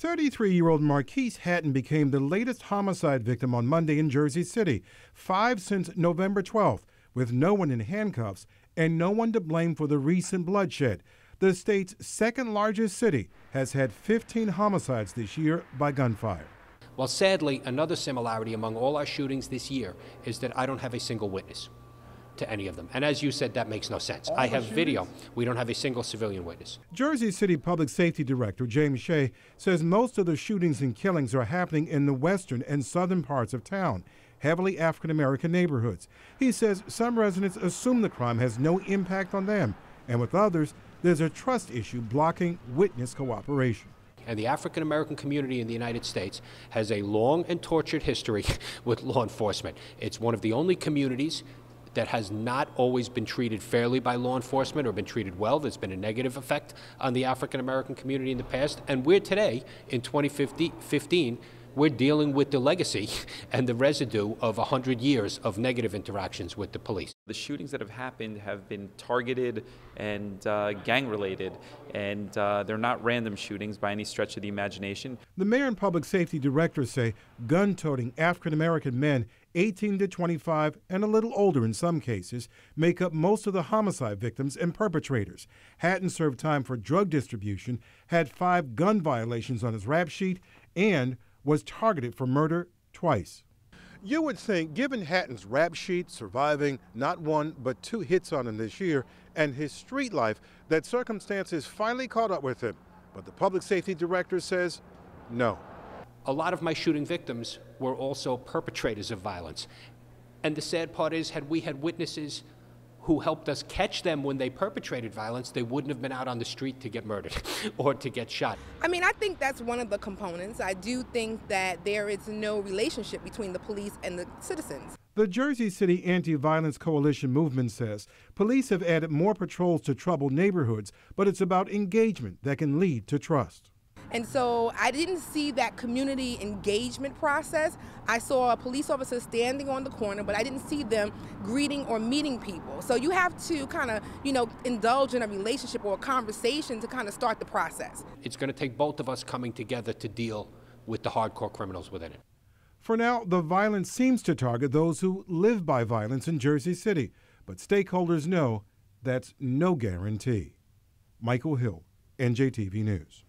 33-year-old Markice Hatten became the latest homicide victim on Monday in Jersey City, 5 since November 12th, with no one in handcuffs and no one to blame for the recent bloodshed. The state's second-largest city has had 15 homicides this year by gunfire. Well, sadly, another similarity among all our shootings this year is that I don't have a single witness to any of them. And as you said, that makes no sense. I have video. We don't have a single civilian witness. Jersey City Public Safety Director James Shea says most of the shootings and killings are happening in the western and southern parts of town, heavily African-American neighborhoods. He says some residents assume the crime has no impact on them, and with others, there's a trust issue blocking witness cooperation. And the African-American community in the United States has a long and tortured history with law enforcement. It's one of the only communities that has not always been treated fairly by law enforcement or been treated well. There's been a negative effect on the African-American community in the past. And we're today, in 2015, we're dealing with the legacy and the residue of 100 years of negative interactions with the police. The shootings that have happened have been targeted and gang-related, and they're not random shootings by any stretch of the imagination. The mayor and public safety director say gun-toting African-American men 18 to 25 and a little older in some cases make up most of the homicide victims and perpetrators. Hatten served time for drug distribution, had 5 gun violations on his rap sheet, and was targeted for murder twice. You would think, given Hatton's rap sheet, surviving not 1 but 2 hits on him this year, and his street life, that circumstances finally caught up with him. But the public safety director says no. A lot of my shooting victims were also perpetrators of violence. And the sad part is, had we had witnesses who helped us catch them when they perpetrated violence, they wouldn't have been out on the street to get murdered or to get shot. I mean, I think that's one of the components. I do think that there is no relationship between the police and the citizens. The Jersey City Anti-Violence Coalition movement says police have added more patrols to troubled neighborhoods, but it's about engagement that can lead to trust. And so I didn't see that community engagement process. I saw a police officer standing on the corner, but I didn't see them greeting or meeting people. So you have to kind of, indulge in a relationship or a conversation to kind of start the process. It's going to take both of us coming together to deal with the hardcore criminals within it. For now, the violence seems to target those who live by violence in Jersey City, but stakeholders know that's no guarantee. Michael Hill, NJTV News.